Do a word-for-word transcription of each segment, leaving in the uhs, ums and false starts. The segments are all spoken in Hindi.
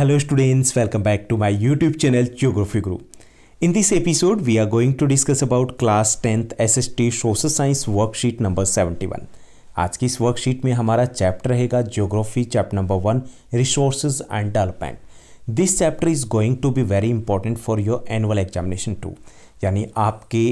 Hello students, welcome back to my YouTube channel Geography Group. In this episode, we are going to discuss about Class Tenth S S T Social Science Worksheet number seventy-one. आज की इस वर्कशीट में हमारा चैप्टर रहेगा geography chapter number one resources and development. This chapter is going to be very important for your annual examination too, यानी आपके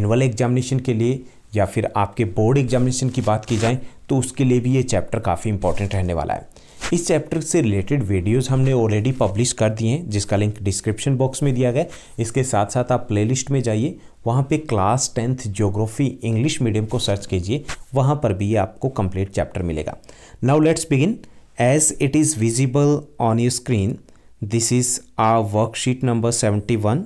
एनुअल एग्जामिनेशन के लिए या फिर आपके बोर्ड एग्जामिनेशन की बात की जाए तो उसके लिए भी ये चैप्टर काफ़ी इंपॉर्टेंट रहने वाला है. इस चैप्टर से रिलेटेड वीडियोस हमने ऑलरेडी पब्लिश कर दिए हैं, जिसका लिंक डिस्क्रिप्शन बॉक्स में दिया गया. इसके साथ साथ आप प्लेलिस्ट में जाइए, वहाँ पे class tenth geography English medium को सर्च कीजिए, वहाँ पर भी आपको कंप्लीट चैप्टर मिलेगा. Now let's begin. As it is visible on your screen, this is our worksheet number seventy one,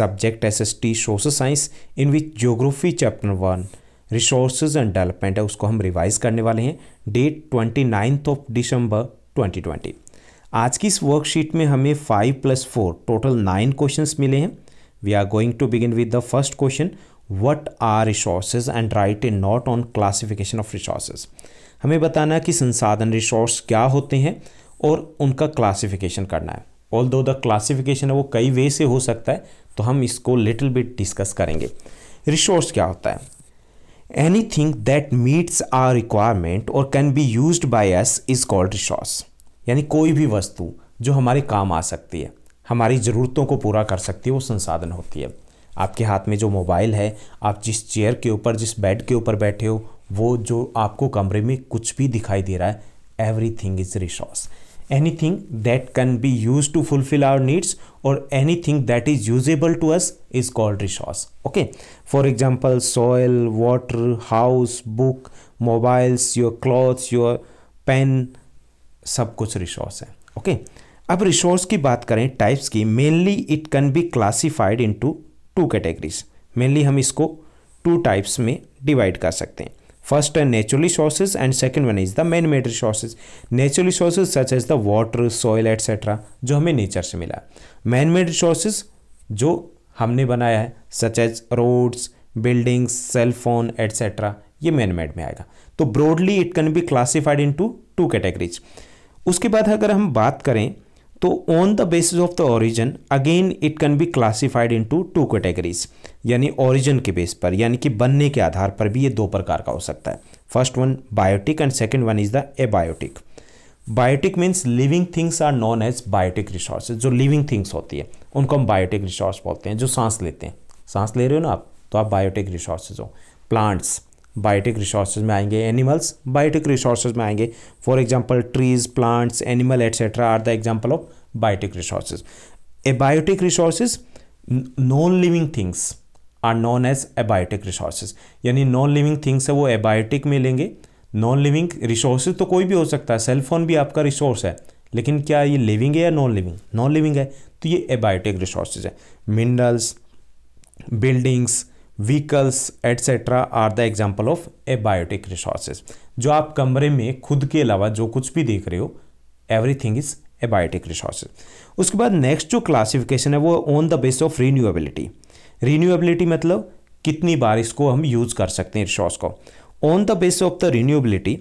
subject S S T social science, in which geography chapter one resources and development है, उसको हम रिवाइज करने वाले हैं. Date twenty ninth of December twenty twenty. आज की इस वर्कशीट में हमें five plus four total nine questions मिले हैं. We are going to begin with the first question, what are resources and write a note on classification of resources. हमें बताना कि संसाधन रिसोर्स क्या होते हैं और उनका क्लासिफिकेशन करना है. ऑल दो द क्लासिफिकेशन है वो कई वे से हो सकता है, तो हम इसको लिटिल बिट डिस्कस करेंगे. रिसोर्स क्या होता है? Anything that meets our requirement or can be used by us is called resource. यानी कोई भी वस्तु जो हमारे काम आ सकती है, हमारी ज़रूरतों को पूरा कर सकती है, वो संसाधन होती है. आपके हाथ में जो मोबाइल है, आप जिस चेयर के ऊपर जिस बेड के ऊपर बैठे हो, वो जो आपको कमरे में कुछ भी दिखाई दे रहा है, everything is resource. Anything that can be used to fulfill our needs or anything that is usable to us is called resource. Okay, for example, soil, water, house, book, mobiles, your clothes, your pen, सब कुछ resource है. Okay, अब resource की बात करें types की. Mainly it can be classified into two categories. Mainly हम इसको two types में divide कर सकते हैं. First are natural resources and second one is the man-made resources. Natural resources such as the water, soil et cetera जो हमें nature से मिला. Man-made resources जो हमने बनाया है such as roads, buildings, cell phone et cetera ये man-made में आएगा. तो broadly it can be classified into two categories. उसके बाद अगर हम बात करें तो on the basis of the origin again it can be classified into two categories, यानी origin के बेस पर, यानी कि बनने के आधार पर भी ये दो प्रकार का हो सकता है. First one biotic and second one is the abiotic. Biotic means living things are known as biotic resources. जो living things होती है उनको हम biotic resource बोलते हैं. जो सांस लेते हैं, सांस ले रहे हो ना आप, तो आप biotic resources हो. Plants बायोटिक रिसोर्सेज में आएंगे, एनिमल्स बायोटिक रिसोर्सेज में आएंगे. For example trees, plants, animal etcetera are the example of biotic resources. Abiotic resources non living things are known as abiotic resources, यानी नॉन लिविंग थिंग्स है वो एबायोटिक में लेंगे. नॉन लिविंग रिसोर्सेज तो कोई भी हो सकता है, सेलफोन भी आपका रिसोर्स है, लेकिन क्या ये लिविंग है या नॉन लिविंग? नॉन लिविंग है, तो ये एबायोटिक रिसोर्सेज है. Minerals, buildings, vehicles etcetera are the example of abiotic resources. जो आप कमरे में खुद के अलावा जो कुछ भी देख रहे हो, एवरीथिंग इज एबायोटिक रिसोर्सेज. उसके बाद नेक्स्ट जो क्लासिफिकेशन है वो on the base of renewability. Renewability मतलब कितनी बार इसको हम यूज कर सकते हैं रिसोर्स को. On the base of the renewability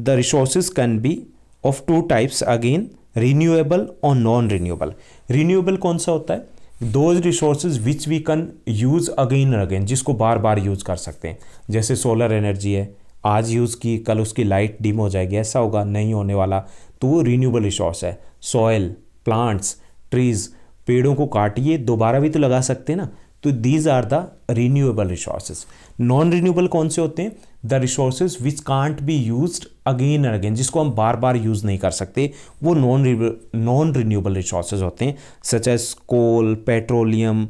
the resources can be of two types, again renewable और नॉन रीन्यूएबल. रीन्यूएबल कौन सा होता है? Those resources which we can use again and again, जिसको बार बार यूज़ कर सकते हैं. जैसे सोलर एनर्जी है, आज यूज़ की, कल उसकी लाइट डिम हो जाएगी, ऐसा होगा नहीं होने वाला, तो वो रिन्यूएबल रिसोर्स है. सॉयल, प्लांट्स, ट्रीज, पेड़ों को काटिए दोबारा भी तो लगा सकते हैं ना, तो these are the renewable resources. Non renewable कौन से होते हैं? The resources which can't be used again and again, जिसको हम बार बार यूज़ नहीं कर सकते, वो नॉन नॉन रिन्यूएबल रिसोर्सेज होते हैं. Such as coal, petroleum,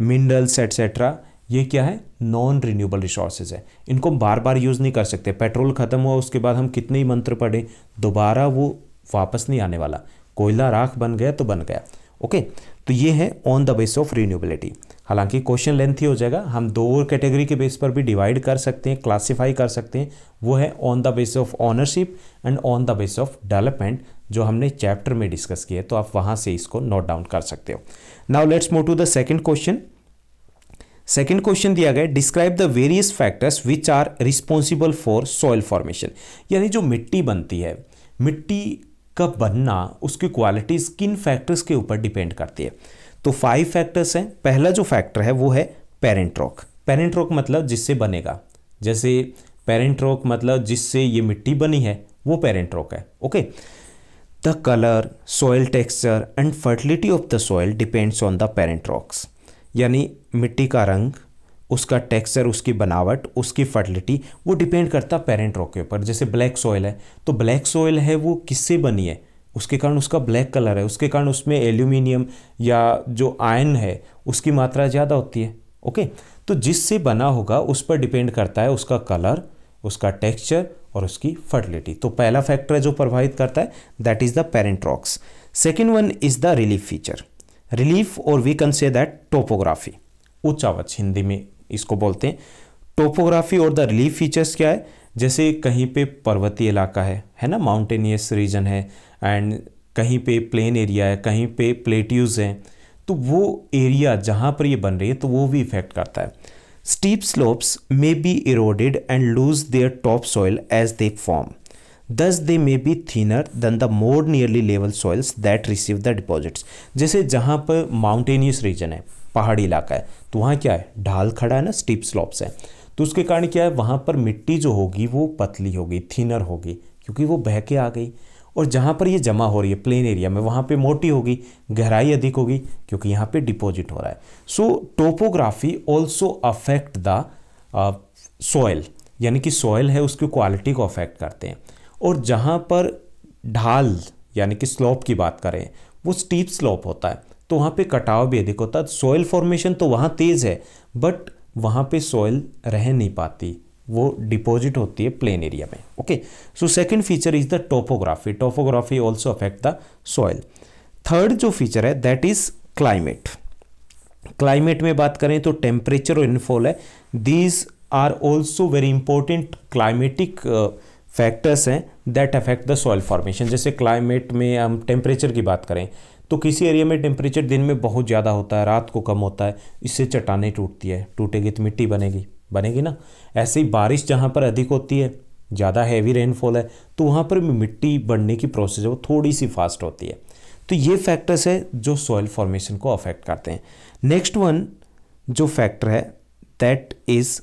minerals etcetera, ये क्या है? नॉन रिन्यूएबल रिसोर्सेज है, इनको हम बार बार यूज़ नहीं कर सकते. पेट्रोल ख़त्म हुआ, उसके बाद हम कितने ही मंत्र पढ़े, दोबारा वो वापस नहीं आने वाला. कोयला राख बन गया तो बन गया. ओके okay, तो ये है on the base of renewability. हालांकि क्वेश्चन लेंथ ही हो जाएगा, हम दो और कैटेगरी के बेस पर भी डिवाइड कर सकते हैं, क्लासिफाई कर सकते हैं. वो है on the base of ownership and on the base of development, जो हमने चैप्टर में डिस्कस किया है, तो आप वहां से इसको नोट डाउन कर सकते हो. Now let's move to the second question. Second question दिया गया, describe the various factors which are responsible for soil formation. यानी जो मिट्टी बनती है, मिट्टी का बनना उसकी क्वालिटीज़ किन फैक्टर्स के ऊपर डिपेंड करती है। तो फाइव फैक्टर्स हैं। पहला जो फैक्टर है वो है पेरेंट रॉक। पेरेंट रॉक मतलब जिससे बनेगा, जैसे पेरेंट रॉक मतलब जिससे ये मिट्टी बनी है वो पेरेंट रॉक है। Okay, the colour, soil texture and fertility of the soil depends on the parent rocks. यानी मिट्टी का रंग, उसका टेक्सचर, उसकी बनावट, उसकी फर्टिलिटी, वो डिपेंड करता है पेरेंट रॉक के ऊपर। जैसे ब्लैक सॉइल है तो ब्लैक सॉइल है वो किससे बनी है, उसके कारण उसका ब्लैक कलर है, उसके कारण उसमें एल्यूमिनियम या जो आयरन है उसकी मात्रा ज़्यादा होती है। ओके, तो जिससे बना होगा उस पर डिपेंड करता है उसका कलर, उसका टेक्सचर और उसकी फर्टिलिटी। तो पहला फैक्टर है जो प्रभावित करता है, that is the parent rocks. Second one is the relief feature. Relief और we can say that topography, ऊंचावच हिंदी में इसको बोलते हैं। टोपोग्राफी और द रिलीफ फीचर्स क्या है, जैसे कहीं पे पर्वतीय इलाका है है ना, माउंटेनियस रीजन है, एंड कहीं पे प्लेन एरिया है, कहीं पे प्लेट्यूज़ हैं, तो वो एरिया जहाँ पर ये बन रही है तो वो भी इफेक्ट करता है। Steep slopes may be eroded and lose their top soil as they form, thus they may be thinner than the more nearly level soils that receive the deposits. जैसे जहाँ पर माउंटेनियस रीजन है, पहाड़ी इलाका है, तो वहाँ क्या है, ढाल खड़ा है ना, स्टीप स्लॉप्स है, तो उसके कारण क्या है, वहाँ पर मिट्टी जो होगी वो पतली होगी, थिनर होगी, क्योंकि वो बह के आ गई। और जहाँ पर ये जमा हो रही है प्लेन एरिया में, वहाँ पे मोटी होगी, गहराई अधिक होगी, क्योंकि यहाँ पे डिपॉजिट हो रहा है। So topography also affect the soil, यानी कि सॉयल है उसकी क्वालिटी को अफेक्ट करते हैं। और जहाँ पर ढाल यानी कि स्लॉप की बात करें, वो स्टीप स्लॉप होता है, तो वहाँ पे कटाव भी अधिक होता है। सॉइल फॉर्मेशन तो वहाँ तेज़ है, बट वहाँ पे सॉइल रह नहीं पाती, वो डिपॉजिट होती है प्लेन एरिया में। Okay, so second feature is the topography. Topography also affect the soil. Third जो फीचर है दैट इज़ क्लाइमेट। क्लाइमेट में बात करें तो टेम्परेचर और रेनफॉल है, these are also very important climatic factors हैं that affect the soil formation. जैसे क्लाइमेट में हम टेम्परेचर की बात करें तो किसी एरिया में टेम्परेचर दिन में बहुत ज़्यादा होता है, रात को कम होता है, इससे चट्टानें टूटती है, टूटेगी तो मिट्टी बनेगी बनेगी ना। ऐसे ही बारिश जहाँ पर अधिक होती है, ज़्यादा हैवी रेनफॉल है, तो वहाँ पर मिट्टी बढ़ने की प्रोसेस है वो थोड़ी सी फास्ट होती है। तो ये फैक्टर्स है जो सॉइल फॉर्मेशन को अफेक्ट करते हैं। नेक्स्ट वन जो फैक्टर है that is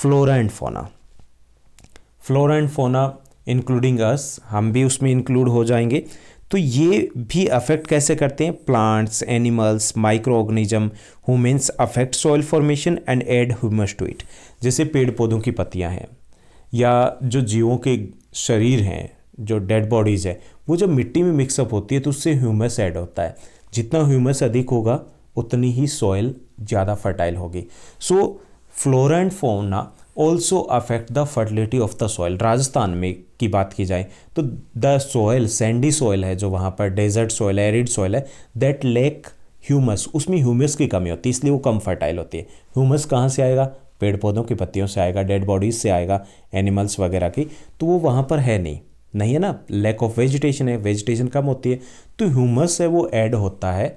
flora and fauna. Flora and fauna including us, हम भी उसमें इंक्लूड हो जाएंगे। तो ये भी अफेक्ट कैसे करते हैं, plants, animals, micro organism, humans affect soil formation and add humus to it. जैसे पेड़ पौधों की पत्तियां हैं या जो जीवों के शरीर हैं, जो डेड बॉडीज़ है, वो जब मिट्टी में मिक्सअप होती है तो उससे ह्यूमस ऐड होता है। जितना ह्यूमस अधिक होगा उतनी ही सॉइल ज़्यादा फर्टाइल होगी। So flora and fauna also affect the fertility of the soil. Rajasthan में की बात की जाए तो द सॉइल सैंडी सॉइल है, जो वहाँ पर डेजर्ट सॉइल है, एरिड सॉइल है, दैट लैक ह्यूमस, उसमें ह्यूमस की कमी होती है, इसलिए वो कम फर्टाइल होती है। ह्यूमस कहाँ से आएगा, पेड़ पौधों की पत्तियों से आएगा, डेड बॉडीज से आएगा, एनिमल्स वगैरह की, तो वो वहाँ पर है नहीं नहीं है ना। लैक ऑफ वेजिटेशन है, वेजिटेशन कम होती है, तो ह्यूमस है वो ऐड होता है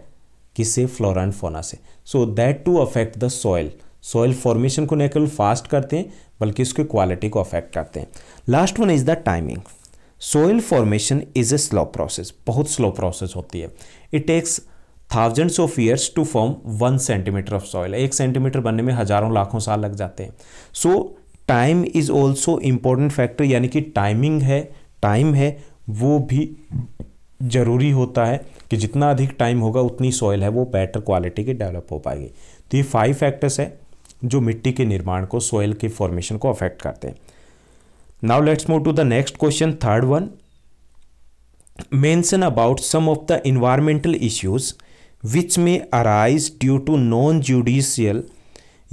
किससे, फ्लोरा एंड फौना से। So that too affect the soil. Soil formation को न केवल फास्ट करते हैं बल्कि उसकी क्वालिटी को अफेक्ट करते हैं। Last one is the timing. Soil formation is a slow process, बहुत स्लो प्रोसेस होती है। It takes thousands of years to form one centimetre of soil. एक सेंटीमीटर बनने में हज़ारों लाखों साल लग जाते हैं। So time is also important factor, यानी कि टाइमिंग है, टाइम है वो भी ज़रूरी होता है कि जितना अधिक टाइम होगा उतनी सॉइल है वो बेटर क्वालिटी की डेवलप हो पाएगी। तो ये फाइव फैक्टर्स है जो मिट्टी के निर्माण को, सॉइल के फॉर्मेशन को अफेक्ट करते हैं। Now let's move to the next question, third one. Mention about some of the environmental issues which may arise due to non judicial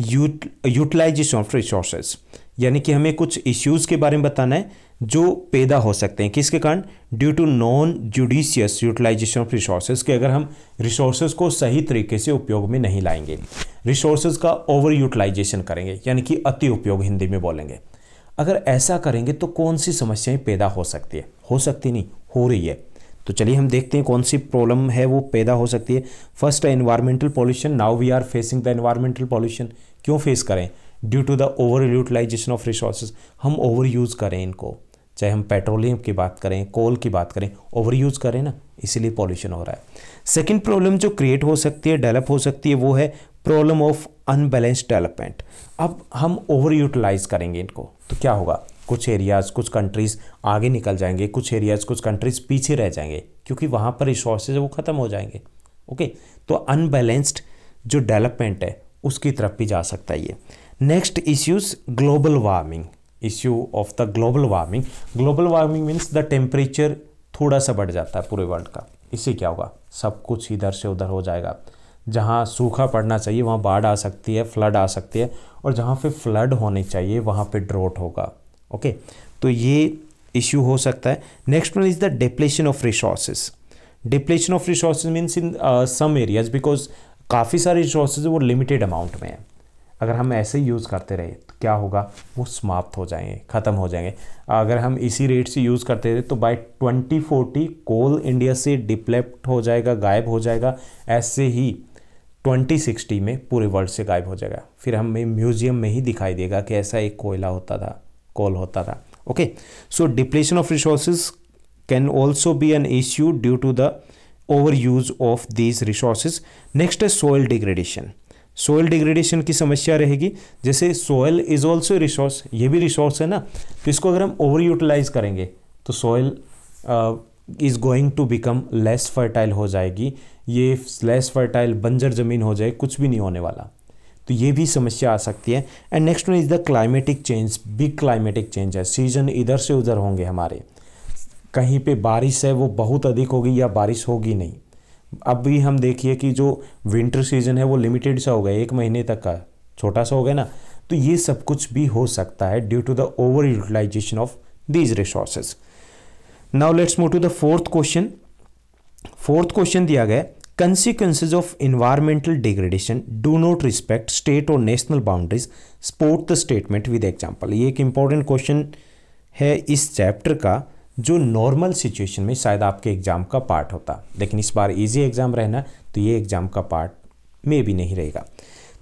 utilisation of resources. यानी कि हमें कुछ इश्यूज़ के बारे में बताना है जो पैदा हो सकते हैं, किसके कारण, due to non judicious utilisation of resources, के अगर हम रिसोर्सेज को सही तरीके से उपयोग में नहीं लाएंगे, रिसोर्सेज का ओवर यूटिलाइजेशन करेंगे, यानी कि अति उपयोग हिंदी में बोलेंगे। अगर ऐसा करेंगे तो कौन सी समस्याएं पैदा हो सकती है, हो सकती नहीं हो रही है, तो चलिए हम देखते हैं कौन सी प्रॉब्लम है वो पैदा हो सकती है। फर्स्ट है environmental pollution. Now we are facing the environmental pollution. क्यों फेस करें, due to the over utilisation of resources, हम ओवर यूज़ करें इनको, चाहे हम पेट्रोलियम की बात करें, कोल की बात करें, ओवरयूज करें ना, इसीलिए पॉल्यूशन हो रहा है। सेकंड प्रॉब्लम जो क्रिएट हो सकती है, डेवलप हो सकती है, वो है प्रॉब्लम ऑफ अनबैलेंस डेवलपमेंट। अब हम ओवर यूटिलाइज करेंगे इनको तो क्या होगा, कुछ एरियाज़ कुछ कंट्रीज़ आगे निकल जाएंगे, कुछ एरियाज़ कुछ कंट्रीज़ पीछे रह जाएंगे, क्योंकि वहाँ पर रिसोर्सेज वो ख़त्म हो जाएंगे। ओके, तो अनबैलेंस्ड जो डेवलपमेंट है उसकी तरफ भी जा सकता है ये। Next issues global warming, issue of the global warming. Global warming means the temperature थोड़ा सा बढ़ जाता है पूरे वर्ल्ड का। इससे क्या होगा, सब कुछ इधर से उधर हो जाएगा। जहाँ सूखा पड़ना चाहिए वहाँ बाढ़ आ सकती है, फ्लड आ सकती है, और जहाँ पे फ्लड होने चाहिए वहाँ पे ड्रॉट होगा। ओके, तो ये इश्यू हो सकता है। Next one is the depletion of resources. Depletion of resources means in some areas, because काफ़ी सारे रिसोर्सेज वो लिमिटेड अमाउंट में हैं, अगर हम ऐसे यूज़ करते रहे तो क्या होगा, वो समाप्त हो जाएंगे, ख़त्म हो जाएंगे। अगर हम इसी रेट से यूज़ करते रहे तो by twenty forty coal India से डिप्लेप्ट हो जाएगा, गायब हो जाएगा। ऐसे ही ट्वेंटी सिक्सटी में पूरे वर्ल्ड से गायब हो जाएगा, फिर हमें म्यूजियम में ही दिखाई देगा कि ऐसा एक कोयला होता था, कोल होता था। Okay, so depletion of resources can also be an issue due to the over use of these resources. Next है सोयल डिग्रेडेशन। सोयल डिग्रेडेशन की समस्या रहेगी, जैसे सोयल इज ऑल्सो रिसोर्स, ये भी रिसोर्स है ना, तो इसको अगर हम ओवर यूटिलाइज करेंगे तो soil is going to become less fertile हो जाएगी, ये लेस फर्टाइल बंजर ज़मीन हो जाए, कुछ भी नहीं होने वाला, तो ये भी समस्या आ सकती है। And next one is the climatic change. Big climatic change है, सीजन इधर से उधर होंगे हमारे, कहीं पे बारिश है वो बहुत अधिक होगी या बारिश होगी नहीं। अब भी हम देखिए कि जो विंटर सीजन है वो लिमिटेड सा हो गया, एक महीने तक का छोटा सा हो गया ना, तो ये सब कुछ भी हो सकता है due to the over utilisation of these resources. Now let's move to the fourth question. Fourth question दिया गया, consequences of environmental degradation do not respect state और national boundaries, support the statement with example. ये एक इंपॉर्टेंट क्वेश्चन है इस चैप्टर का, जो नॉर्मल सिचुएशन में शायद आपके एग्जाम का पार्ट होता, लेकिन इस बार इजी एग्जाम रहना तो ये एग्जाम का पार्ट में भी नहीं रहेगा।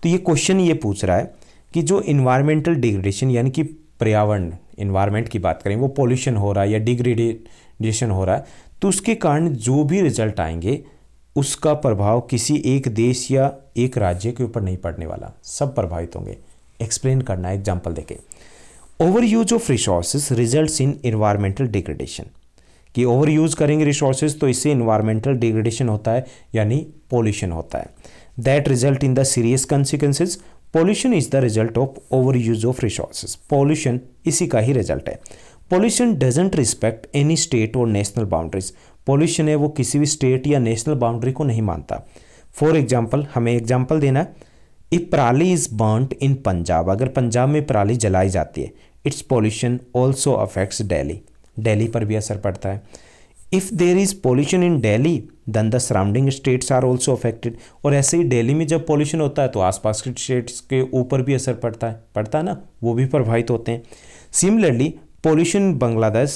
तो ये क्वेश्चन ये पूछ रहा है कि जो इन्वायरमेंटल डिग्रेडेशन, यानी कि पर्यावरण, इन्वायरमेंट की बात करें, वो पोल्यूशन हो रहा है या डिग्रेडेशन हो रहा है, तो उसके कारण जो भी रिजल्ट आएंगे उसका प्रभाव किसी एक देश या एक राज्य के ऊपर नहीं पड़ने वाला, सब प्रभावित होंगे। एक्सप्लेन करना है एग्जाम्पल देके। Over use of resources results in environmental degradation, कि ओवर यूज करेंगे रिसोर्सेज तो इससे इन्वायरमेंटल डिग्रेडेशन होता है, यानी पॉल्यूशन होता है। That result in the serious consequences, pollution is the result of over use of resources, pollution इसी का ही रिजल्ट है। Pollution doesn't respect any state और नेशनल बाउंड्रीज, पॉल्यूशन है वो किसी भी स्टेट या नेशनल बाउंड्री को नहीं मानता। फॉर एग्जाम्पल, हमें एग्जाम्पल देना, if parali is burned in Punjab, अगर पंजाब में पराली जलाई जाती है, it's pollution also affects Delhi, Delhi पर भी असर पड़ता है। If there is pollution in Delhi then the surrounding states are also affected, और ऐसे ही दिल्ली में जब पॉल्यूशन होता है तो आसपास के स्टेट्स के ऊपर भी असर पड़ता है, पड़ता है ना, वो भी प्रभावित होते हैं। Similarly pollution in Bangladesh,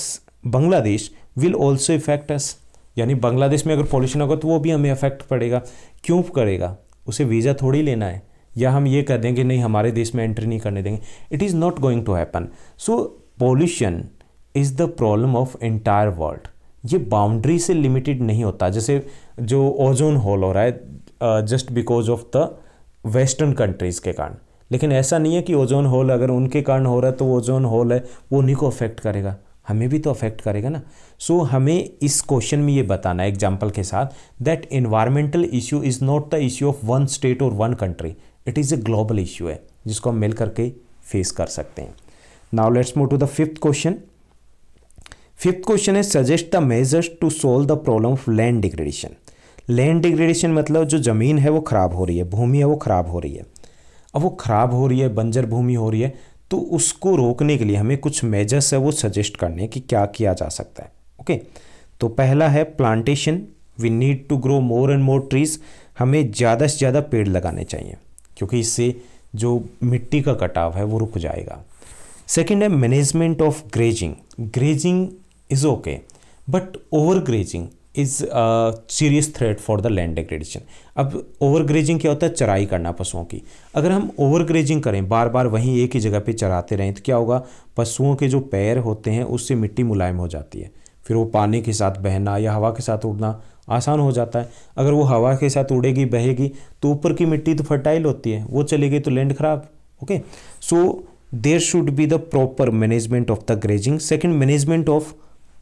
Bangladesh will also effect us, यानी बांग्लादेश में अगर पॉल्यूशन होगा तो वो भी हमें अफेक्ट पड़ेगा। क्यों करेगा, उसे वीज़ा थोड़ी लेना है, या हम ये कह देंगे नहीं हमारे देश में एंट्री नहीं करने देंगे, it is not going to happen. So pollution is the problem of entire world, ये बाउंड्री से लिमिटेड नहीं होता। जैसे जो ओजोन होल हो रहा है just because of the western countries के कारण, लेकिन ऐसा नहीं है कि ओजोन होल अगर उनके कारण हो रहा है तो ओजोन होल है वो उन्हीं को अफेक्ट करेगा, हमें भी तो अफेक्ट करेगा ना। सो so, हमें इस क्वेश्चन में ये बताना है एग्जाम्पल के साथ that environmental issue is not the issue of one state और one country, it is a global issue है जिसको हम मिल करके फेस कर सकते हैं। Now let's move to the fifth question. Fifth question है suggest the measures to solve the problem of land degradation. Land degradation मतलब जो ज़मीन है वो ख़राब हो रही है, भूमि है वो ख़राब हो रही है, अब वो ख़राब हो रही है, बंजर भूमि हो रही है, तो उसको रोकने के लिए हमें कुछ मेजर्स है वो सजेस्ट करने कि क्या किया जा सकता है। Okay okay? तो पहला है plantation, we need to grow more and more trees, हमें ज़्यादा से ज़्यादा पेड़ लगाने चाहिए क्योंकि इससे जो मिट्टी का कटाव है वो रुक जाएगा। सेकंड है management of grazing, grazing is okay but over grazing is serious threat for the land degradation. अब ओवरग्रेजिंग क्या होता है? चराई करना पशुओं की। अगर हम ओवरग्रेजिंग करें, बार बार वहीं एक ही जगह पे चराते रहें, तो क्या होगा? पशुओं के जो पैर होते हैं उससे मिट्टी मुलायम हो जाती है, फिर वो पानी के साथ बहना या हवा के साथ उड़ना आसान हो जाता है। अगर वो हवा के साथ उड़ेगी बहेगी तो ऊपर की मिट्टी तो फर्टाइल होती है, वो चली गई तो लैंड खराब। Okay, so there should be the proper management of the grazing. Second, management of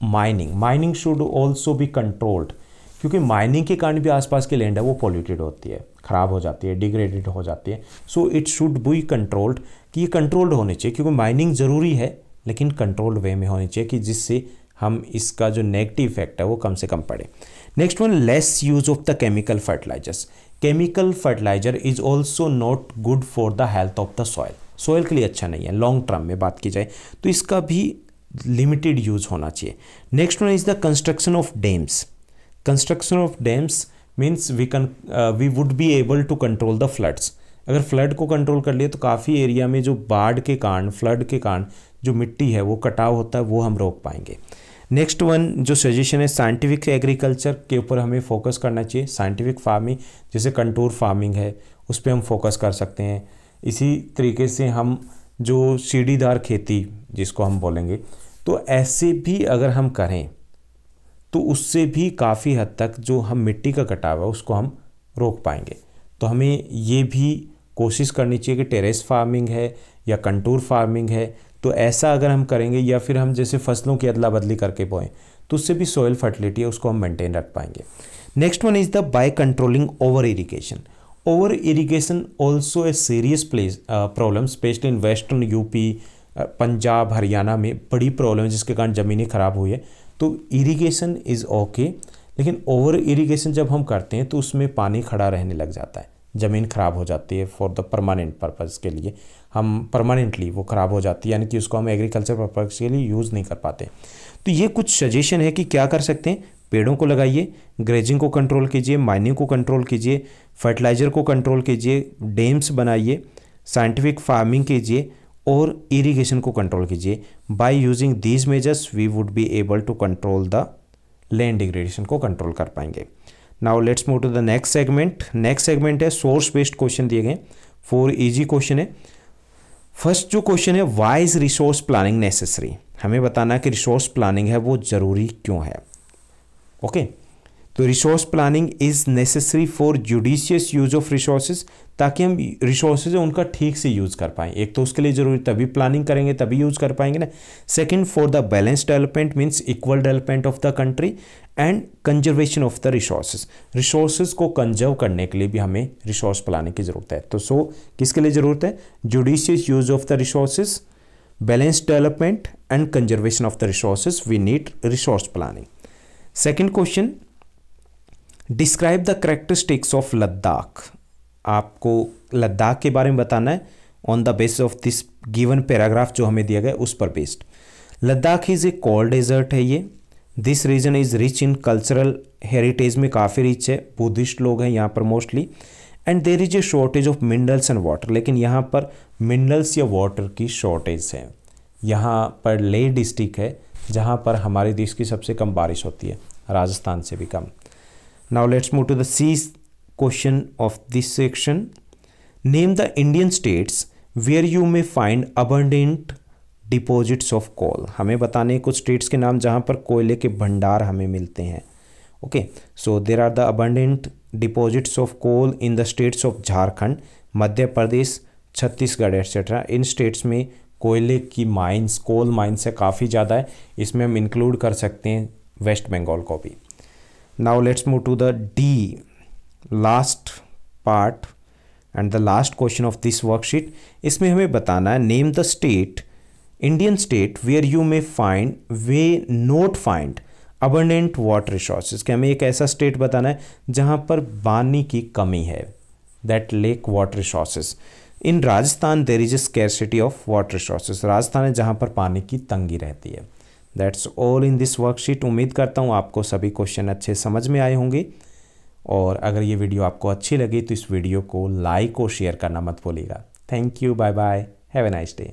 mining. Mining should also be controlled, क्योंकि माइनिंग के कारण भी आसपास की लैंड है वो पॉल्यूटेड होती है, ख़राब हो जाती है, डिग्रेडेड हो जाती है। So it should be controlled, कि ये कंट्रोल्ड होनी चाहिए, क्योंकि माइनिंग ज़रूरी है लेकिन कंट्रोल्ड वे में होनी चाहिए, कि जिससे हम इसका जो नेगेटिव इफेक्ट है वो कम से कम पड़े। Next one, less use of the chemical fertilisers. Chemical fertiliser is also not good for the health of the soil. Soil के लिए अच्छा नहीं है, लॉन्ग टर्म में बात की जाए तो इसका भी लिमिटेड यूज होना चाहिए। Next one is the construction of dams. Construction of dams means we can we would be able to control the floods. अगर फ्लड को कंट्रोल कर लिए तो काफ़ी एरिया में जो बाढ़ के कारण, फ्लड के कारण जो मिट्टी है वो कटाव होता है, वो हम रोक पाएंगे। नेक्स्ट वन जो सजेशन है, साइंटिफिक एग्रीकल्चर के ऊपर हमें फोकस करना चाहिए। साइंटिफिक फार्मिंग, जैसे कंटूर फार्मिंग है, उस पर हम फोकस कर सकते हैं। इसी तरीके से हम जो सीढ़ीदार खेती जिसको हम बोलेंगे, तो ऐसे भी अगर हम करें तो उससे भी काफ़ी हद तक जो हम मिट्टी का कटाव है उसको हम रोक पाएंगे। तो हमें ये भी कोशिश करनी चाहिए कि टेरेस फार्मिंग है या कंटूर फार्मिंग है, तो ऐसा अगर हम करेंगे, या फिर हम जैसे फसलों की अदला बदली करके बोएं, तो उससे भी सॉइल फर्टिलिटी है उसको हम मेंटेन रख पाएंगे। Next one is the by controlling over irrigation. Over irrigation also a serious place problem, specially in western UP, Punjab, Haryana में बड़ी प्रॉब्लम है, जिसके कारण ज़मीनें ख़राब हुई है। तो इरीगेशन इज़ ओके, लेकिन ओवर इरीगेशन जब हम करते हैं तो उसमें पानी खड़ा रहने लग जाता है, ज़मीन ख़राब हो जाती है फॉर द परमानेंट पर्पज़ के लिए, हम परमानेंटली वो ख़राब हो जाती है, यानी कि उसको हम एग्रीकल्चर पर्पज़ के लिए यूज़ नहीं कर पाते। तो ये कुछ सजेशन है कि क्या कर सकते हैं। पेड़ों को लगाइए, ग्रेजिंग को कंट्रोल कीजिए, माइनिंग को कंट्रोल कीजिए, फर्टिलाइज़र को कंट्रोल कीजिए, डैम्स बनाइए, साइंटिफिक फार्मिंग कीजिए और इरिगेशन को कंट्रोल कीजिए। By using these measures we would be able to control the land degradation को कंट्रोल कर पाएंगे। Now let's move to the next segment. Next segment है सोर्स बेस्ड क्वेश्चन दिए गए, फोर इजी क्वेश्चन है। फर्स्ट जो क्वेश्चन है, why is resource planning necessary. हमें बताना है कि रिसोर्स प्लानिंग है वो ज़रूरी क्यों है। Okay okay. तो resource planning is necessary for judicious use of resources, ताकि हम रिसोर्सेज उनका ठीक से यूज़ कर पाएँ। एक तो उसके लिए ज़रूरी, तभी प्लानिंग करेंगे तभी यूज़ कर पाएंगे ना। Second, for the balance development means equal development of the country and conservation of the resources. Resources को कंजर्व करने के लिए भी हमें रिसोर्स प्लानिंग की ज़रूरत है। तो सो किसके लिए ज़रूरत है? Judicious use of the resources, balance development and conservation of the resources, we need resource planning. Second question, describe the characteristics of Ladakh. आपको लद्दाख के बारे में बताना है on the basis of this given paragraph जो हमें दिया गया उस पर based. Ladakh is a cold desert है ये। This region is rich in cultural heritage, में काफ़ी रिच है, बुद्धिस्ट लोग हैं यहाँ पर mostly, and there is a shortage of minerals and water. लेकिन यहाँ पर मिनरल्स या वाटर की शॉर्टेज है। यहाँ पर लेह डिस्ट्रिक्ट है जहाँ पर हमारे देश की सबसे कम बारिश होती है, राजस्थान से भी कम। Now let's move to the C question of this section. Name the Indian states where you may find abundant deposits of coal. हमें बताने कुछ स्टेट्स के नाम जहाँ पर कोयले के भंडार हमें मिलते हैं। Okay, so there are the abundant deposits of coal in the states of Jharkhand, Madhya Pradesh, Chhattisgarh etcetera. इन स्टेट्स में कोयले की माइंस, कोल माइंस है काफ़ी ज़्यादा है, इसमें हम इंक्लूड कर सकते हैं वेस्ट बंगाल को भी। Now let's move to the D last part and the last question of this worksheet. इसमें हमें बताना है, name the state, Indian state where you may find way not find abundant water resources. कि हमें एक ऐसा स्टेट बताना है जहाँ पर पानी की कमी है, that lack water resources. In Rajasthan there is a scarcity of water resources. Rajasthan है जहाँ पर पानी की तंगी रहती है। That's all in this worksheet. उम्मीद करता हूँ आपको सभी क्वेश्चन अच्छे समझ में आए होंगे, और अगर ये वीडियो आपको अच्छी लगी तो इस वीडियो को लाइक और शेयर करना मत भूलिएगा। Thank you, bye bye, have a nice day.